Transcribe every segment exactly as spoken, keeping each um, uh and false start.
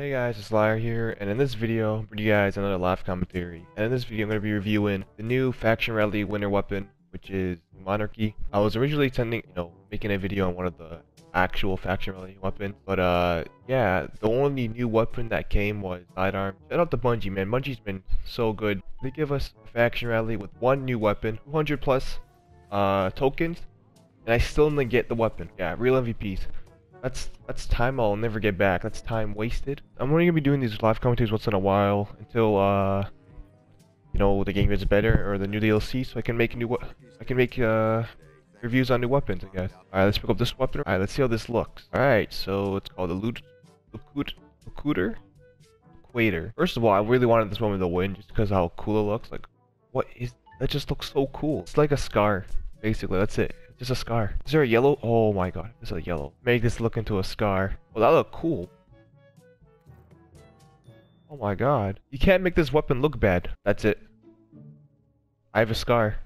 Hey guys, it's Lyar here, and in this video, I'm bringing you guys another live commentary. And in this video, I'm going to be reviewing the new Faction Rally winner weapon, which is Monarchy. I was originally intending, you know, making a video on one of the actual Faction Rally weapons, but uh, yeah, the only new weapon that came was Sidearm. Shout out to Bungie, man. Bungie's been so good. They give us a Faction Rally with one new weapon, two hundred plus uh, tokens, and I still didn't get the weapon. Yeah, real M V Ps. That's, that's time I'll never get back. That's time wasted. I'm only going to be doing these live commentaries once in a while until, uh, you know, the game gets better or the new D L C, so I can make new, I can make, uh, reviews on new weapons, I guess. Alright, let's pick up this weapon. Alright, let's see how this looks. Alright, so it's called the Loquitor Equator. First of all, I really wanted this woman to win just because of how cool it looks. Like, what is, that just looks so cool. It's like a scar, basically. That's it. Just a scar. Is there a yellow? Oh my god, there's a yellow. Make this look into a scar. Well, that look cool. Oh my god. You can't make this weapon look bad. That's it. I have a scar.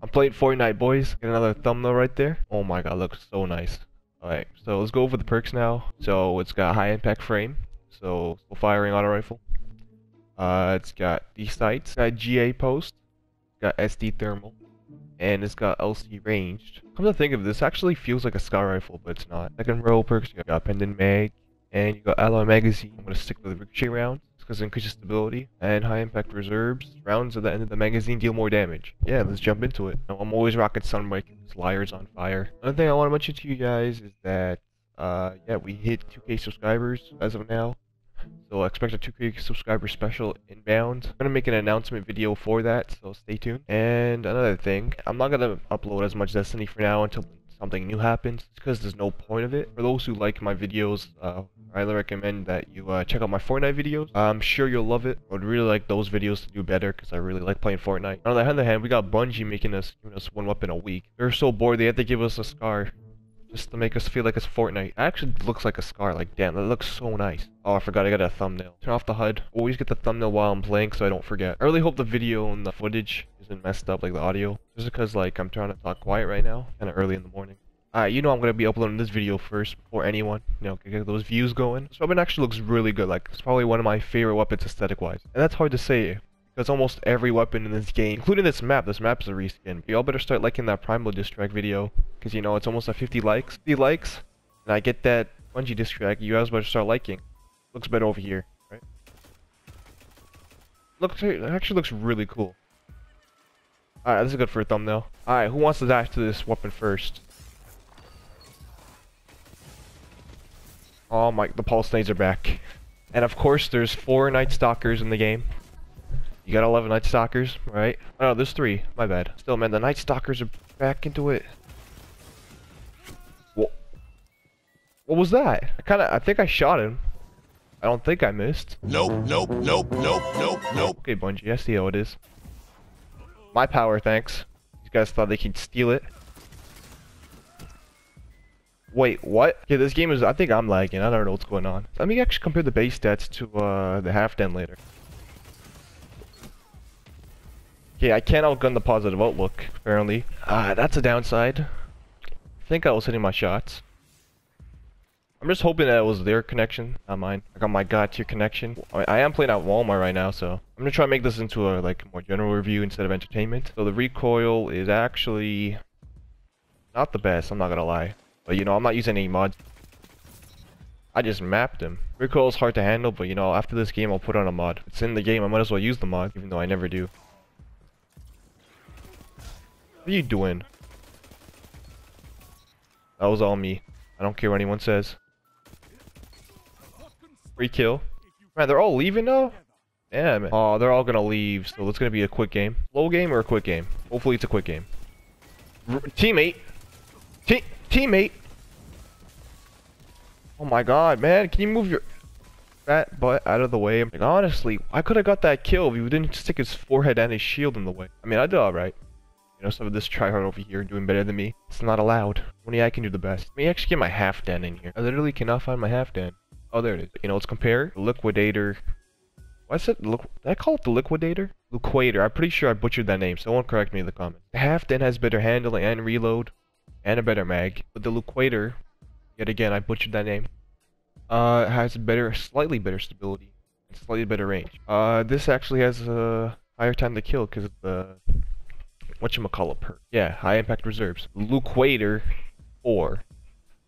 I'm playing Fortnite, boys. Get another thumbnail right there. Oh my god, looks so nice. Alright, so let's go over the perks now. So it's got high impact frame. So, full firing auto rifle. Uh, it's got D-Sights. It's got G A post. It's got S D thermal. And it's got L C ranged. Come to think of it, this actually feels like a scar rifle, but it's not. Second row perks, you got Pendant Mag, and you got Alloy Magazine. I'm gonna stick with the Ricochet rounds because it increases stability, and high impact reserves. Rounds at the end of the magazine deal more damage. Yeah, let's jump into it. Now, I'm always rocking Sun Mike. This Lyar's on fire. Another thing I want to mention to you guys is that, uh, yeah, we hit two K subscribers as of now. So expect a two K subscriber special inbound. I'm gonna make an announcement video for that, so stay tuned. And another thing, I'm not gonna upload as much Destiny for now until something new happens, because there's no point of it. For those who like my videos, uh, I highly recommend that you uh, check out my Fortnite videos. I'm sure you'll love it. I would really like those videos to do better because I really like playing Fortnite. On the other hand, we got Bungie making us giving us one weapon a week. They're so bored they had to give us a scar. Just to make us feel like it's Fortnite. It actually looks like a scar. Like, damn, that looks so nice. Oh, I forgot I got a thumbnail. Turn off the H U D. Always get the thumbnail while I'm playing so I don't forget. I really hope the video and the footage isn't messed up, like the audio. Just because, like, I'm trying to talk quiet right now. Kind of early in the morning. Alright, you know I'm going to be uploading this video first before anyone. You know, get those views going. This weapon actually looks really good. Like, it's probably one of my favorite weapons aesthetic-wise. And that's hard to say. Because almost every weapon in this game, including this map, this map's a reskin. Y'all better start liking that Primal Distract video, because you know it's almost at fifty likes. fifty likes, and I get that Bungie Distract. You guys better start liking. Looks better over here, right? Looks, it actually looks really cool. All right, this is good for a thumbnail. All right, who wants to dive to this weapon first? Oh my, the pulse nades are back, and of course there's four Night Stalkers in the game. You got eleven Night Stalkers, right? Oh, no, there's three. My bad. Still, man, the Night Stalkers are back into it. What? What was that? I kind of, I think I shot him. I don't think I missed. Nope, nope, nope, nope, nope, nope. Okay, Bungie, I see how it is. My power, thanks. These guys thought they could steal it. Wait, what? Okay, this game is, I think I'm lagging. I don't know what's going on. Let me actually compare the base stats to uh, the Halfdan later. Okay, I can't outgun the positive outlook, apparently. Ah, uh, that's a downside. I think I was hitting my shots. I'm just hoping that it was their connection, not mine. I got my god tier connection. I, I am playing at Walmart right now, so I'm gonna try to make this into a like more general review instead of entertainment. So the recoil is actually not the best, I'm not gonna lie. But you know, I'm not using any mods. I just mapped him. Recoil is hard to handle, but you know, after this game I'll put on a mod. It's in the game, I might as well use the mod, even though I never do. What are you doing? That was all me. I don't care what anyone says. Free kill. Man, they're all leaving now? Damn it. Oh, they're all gonna leave, so it's gonna be a quick game. Low game or a quick game? Hopefully it's a quick game. R teammate! Te teammate! Oh my god, man, can you move your fat butt out of the way? Like, honestly, I could have got that kill if you didn't stick his forehead and his shield in the way. I mean, I did alright. You know, some of this tryhard over here doing better than me. It's not allowed. Only I can do the best. Let me actually get my Halfdan in here. I literally cannot find my Halfdan. Oh, there it is. You know, let's compare. Liquidator. What's it? Look, did I call it the Liquidator? Loquitor. I'm pretty sure I butchered that name. Someone correct me in the comments. The Halfdan has better handling and reload and a better mag. But the Loquitor, yet again, I butchered that name. Uh, it has better, slightly better stability, and slightly better range. Uh, this actually has a higher time to kill because of the whatchamacallit perk. Yeah, high impact reserves. Loquitor four.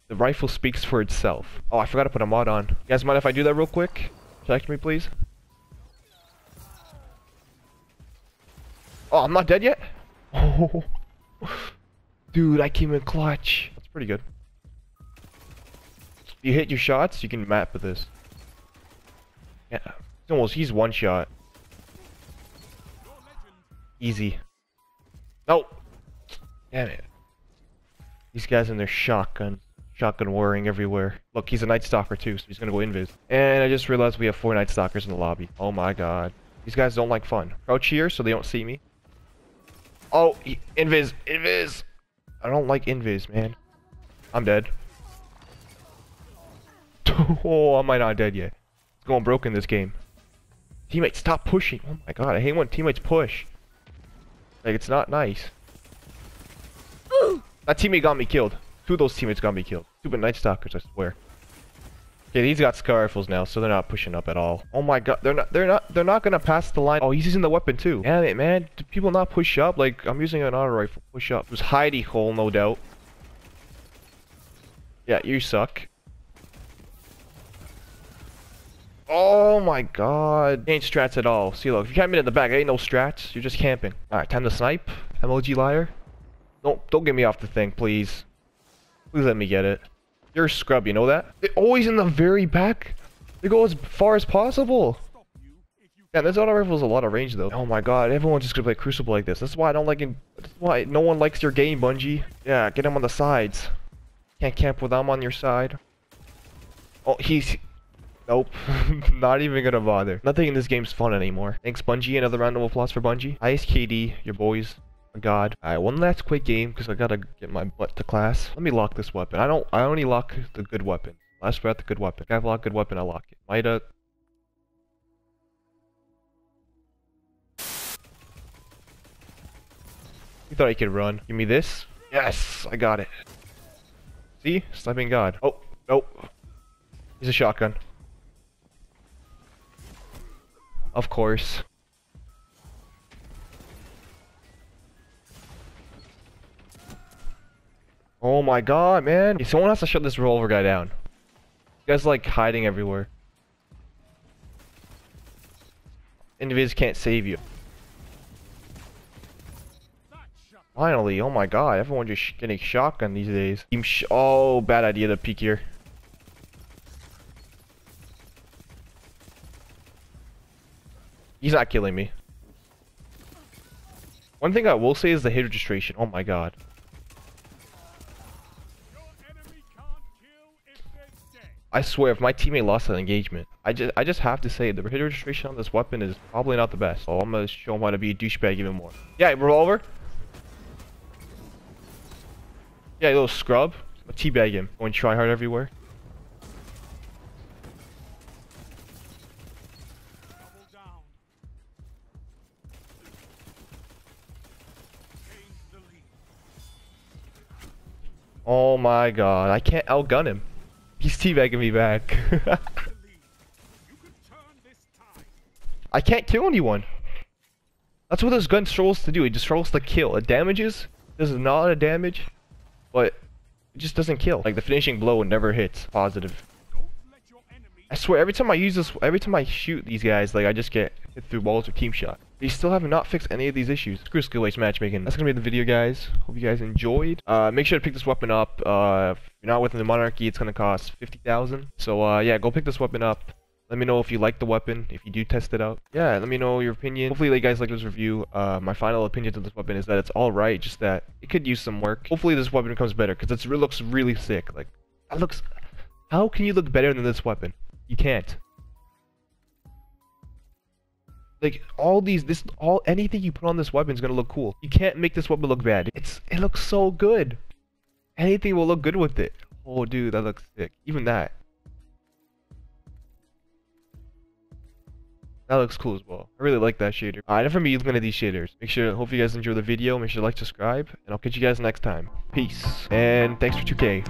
The rifle speaks for itself. Oh, I forgot to put a mod on. You guys mind if I do that real quick? Check me, please. Oh, I'm not dead yet? Oh, dude, I came in clutch. That's pretty good. You hit your shots, you can map with this. Yeah, it's almost, he's one shot. Easy. No! Damn it. These guys in their shotgun. Shotgun warring everywhere. Look, he's a Night Stalker too, so he's gonna go invis. And I just realized we have four Night Stalkers in the lobby. Oh my god. These guys don't like fun. Crouch here so they don't see me. Oh, he, invis, invis! I don't like invis, man. I'm dead. Oh, am I not dead yet? It's going broke in this game. Teammates, stop pushing. Oh my god, I hate when teammates push. Like, it's not nice. Ooh. That teammate got me killed. Two of those teammates got me killed. Stupid Night Stalkers, I swear. Okay, these got scar rifles now, so they're not pushing up at all. Oh my god, they're not, they're not, they're not gonna pass the line. Oh, he's using the weapon too. Damn it, man. Do people not push up? Like, I'm using an auto rifle. Push up. It was hidey hole, no doubt. Yeah, you suck. Oh my god. Ain't strats at all. See, look, if you can't get in the back, ain't no strats. You're just camping. Alright, time to snipe. M L G Lyar. Don't, don't get me off the thing, please. Please let me get it. You're a scrub, you know that? They're always in the very back. They go as far as possible. Yeah, this auto rifle has a lot of range, though. Oh my god, everyone's just gonna play Crucible like this. That's why I don't like it. That's why no one likes your game, Bungie. Yeah, get him on the sides. Can't camp with them on your side. Oh, he's... Nope. Not even gonna bother. Nothing in this game's fun anymore. Thanks, Bungie. Another round of applause for Bungie. I S K D, your boys. Oh, god. Alright, one last quick game, because I gotta get my butt to class. Let me lock this weapon. I don't- I only lock the good weapon. Last Breath, the good weapon. If I lock good weapon, I lock it. Mida. You thought I could run. Give me this. Yes! I got it. See? Sniping god. Oh. Nope. He's a shotgun. Of course. Oh my god, man. Hey, someone has to shut this revolver guy down. You guys like hiding everywhere. Individs can't save you. Finally, oh my god. Everyone just sh getting shotgun these days. Team sh oh, bad idea to peek here. He's not killing me. One thing I will say is the hit registration. Oh my god. I swear, if my teammate lost an engagement, I just I just have to say the hit registration on this weapon is probably not the best. Oh, I'm gonna show him how to be a douchebag even more. Yeah, revolver. Yeah, little scrub. I'll teabag him. Going try hard everywhere. Oh my god, I can't outgun him. He's teabagging me back. I can't kill anyone. That's what this gun struggles to do. It just struggles to kill. It damages. This is not a damage, but it just doesn't kill. Like the finishing blow never hits. Positive. I swear, every time I use this, every time I shoot these guys, like I just get hit through walls or team shot. They still have not fixed any of these issues. Screw skill-based matchmaking. That's gonna be the video, guys. Hope you guys enjoyed. Uh, make sure to pick this weapon up. Uh, if you're not within the Monarchy, it's gonna cost fifty thousand. So uh, yeah, go pick this weapon up. Let me know if you like the weapon. If you do test it out, yeah, let me know your opinion. Hopefully, you guys like this review. Uh, my final opinion to this weapon is that it's all right, just that it could use some work. Hopefully, this weapon becomes better because it looks really sick. Like, it looks. How can you look better than this weapon? You can't. Like all these, this all anything you put on this weapon is gonna look cool. You can't make this weapon look bad. It's it looks so good. Anything will look good with it. Oh, dude, that looks sick. Even that. That looks cool as well. I really like that shader. Alright, enough for me looking at these shaders. Make sure, hope you guys enjoy the video. Make sure to like, subscribe, and I'll catch you guys next time. Peace, and thanks for two K.